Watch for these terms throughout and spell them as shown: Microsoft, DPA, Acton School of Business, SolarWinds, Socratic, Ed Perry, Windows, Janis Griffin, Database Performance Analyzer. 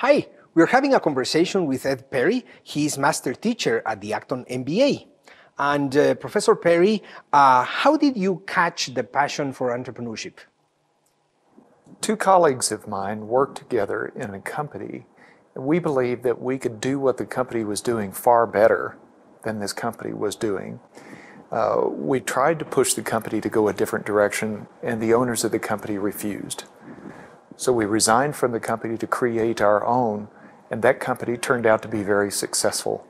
Hi, we're having a conversation with Ed Perry. He is master teacher at the Acton MBA. And Professor Perry, how did you catch the passion for entrepreneurship? Two colleagues of mine worked together in a company, and we believed that we could do what the company was doing far better than this company was doing. We tried to push the company to go a different direction, and the owners of the company refused. So we resigned from the company to create our own, and that company turned out to be very successful.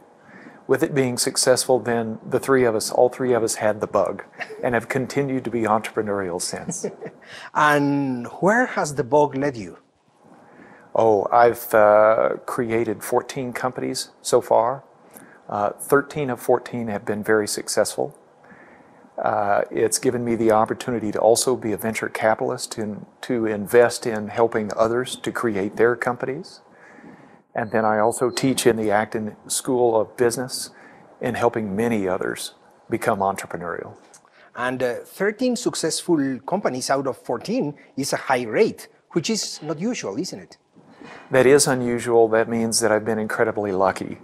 With it being successful, then the three of us, all three of us, had the bug and have continued to be entrepreneurial since. And where has the bug led you? Oh, I've created 14 companies so far. 13 of 14 have been very successful. It's given me the opportunity to also be a venture capitalist and to invest in helping others to create their companies. And then I also teach in the Acton School of Business and helping many others become entrepreneurial. And 13 successful companies out of 14 is a high rate, which is not usual, isn't it? That is unusual. That means that I've been incredibly lucky.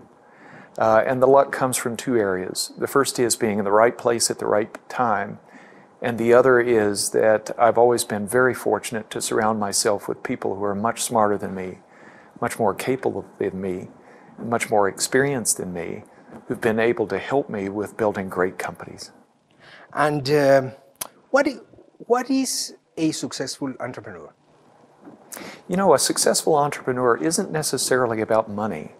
And the luck comes from two areas. The first is being in the right place at the right time. And the other is that I've always been very fortunate to surround myself with people who are much smarter than me, much more capable than me, and much more experienced than me, who've been able to help me with building great companies. And what is a successful entrepreneur? You know, a successful entrepreneur isn't necessarily about money.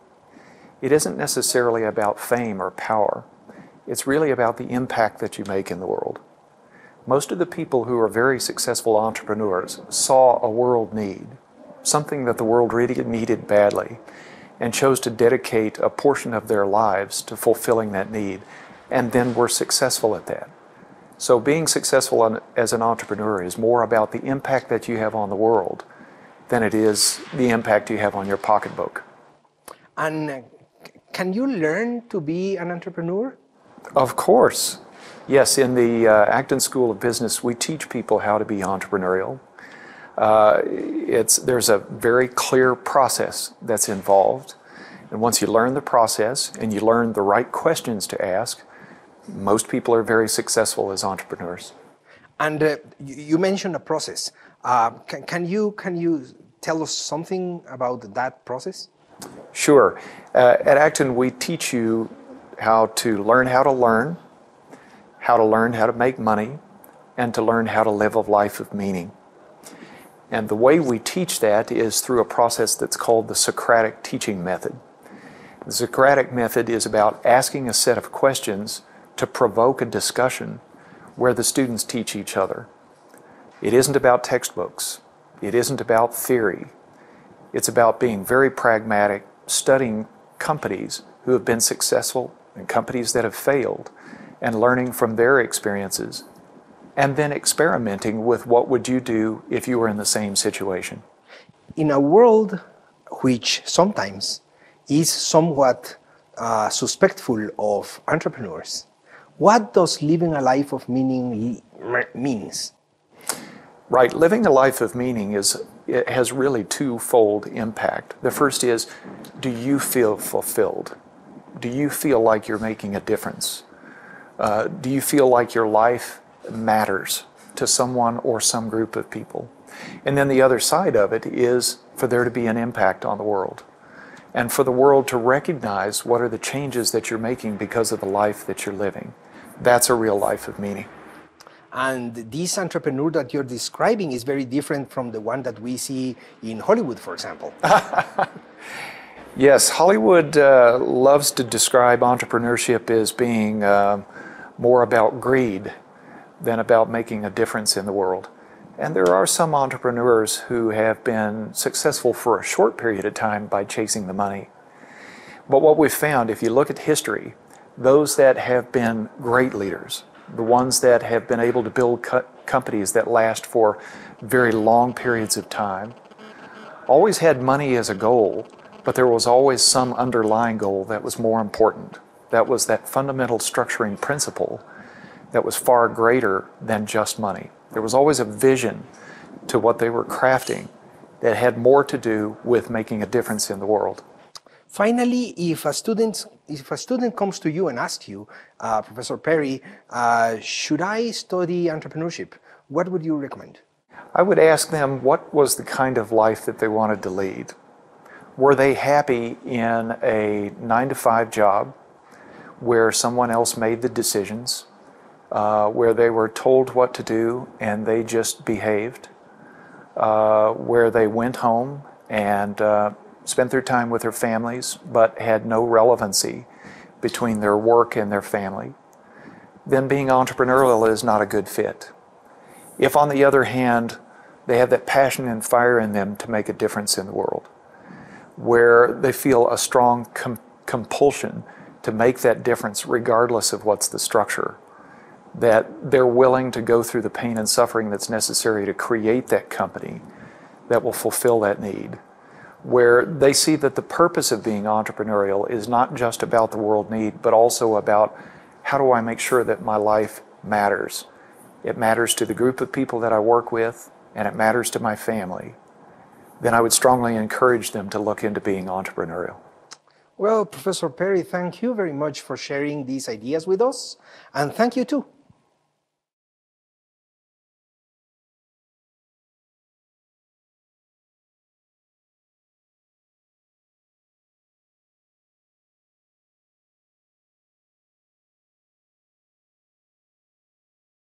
It isn't necessarily about fame or power. It's really about the impact that you make in the world. Most of the people who are very successful entrepreneurs saw a world need, something that the world really needed badly, and chose to dedicate a portion of their lives to fulfilling that need, and then were successful at that. So being successful as an entrepreneur is more about the impact that you have on the world than it is the impact you have on your pocketbook. And can you learn to be an entrepreneur? Of course. Yes, in the Acton School of Business, we teach people how to be entrepreneurial. There's a very clear process that's involved. And once you learn the process and you learn the right questions to ask, most people are very successful as entrepreneurs. And you mentioned a process. Can you tell us something about that process? Sure. At Acton, we teach you how to learn how to make money, and to learn how to live a life of meaning. And the way we teach that is through a process that's called the Socratic teaching method. The Socratic method is about asking a set of questions to provoke a discussion where the students teach each other. It isn't about textbooks. It isn't about theory. It's about being very pragmatic, studying companies who have been successful and companies that have failed, and learning from their experiences, and then experimenting with what would you do if you were in the same situation. In a world which sometimes is somewhat suspectful of entrepreneurs, what does living a life of meaning means? Right. Living a life of meaning has really twofold impact. The first is, do you feel fulfilled? Do you feel like you're making a difference? Do you feel like your life matters to someone or some group of people? And then the other side of it is for there to be an impact on the world, and for the world to recognize what are the changes that you're making because of the life that you're living. That's a real life of meaning. And this entrepreneur that you're describing is very different from the one that we see in Hollywood, for example. Yes, Hollywood loves to describe entrepreneurship as being more about greed than about making a difference in the world. And there are some entrepreneurs who have been successful for a short period of time by chasing the money. But what we've found, if you look at history, those that have been great leaders, the ones that have been able to build companies that last for very long periods of time, always had money as a goal, but there was always some underlying goal that was more important. That was that fundamental structuring principle that was far greater than just money. There was always a vision to what they were crafting, that had more to do with making a difference in the world. Finally, if a student comes to you and asks you, Professor Perry, should I study entrepreneurship? What would you recommend? I would ask them what was the kind of life that they wanted to lead. Were they happy in a 9-to-5 job where someone else made the decisions, where they were told what to do and they just behaved, where they went home and spent their time with their families but had no relevancy between their work and their family? Then being entrepreneurial is not a good fit. If, on the other hand, they have that passion and fire in them to make a difference in the world, where they feel a strong compulsion to make that difference regardless of what's the structure, that they're willing to go through the pain and suffering that's necessary to create that company that will fulfill that need, where they see that the purpose of being entrepreneurial is not just about the world need, but also about how do I make sure that my life matters. It matters to the group of people that I work with, and it matters to my family. Then I would strongly encourage them to look into being entrepreneurial. Well, Professor Perry, thank you very much for sharing these ideas with us, and thank you too.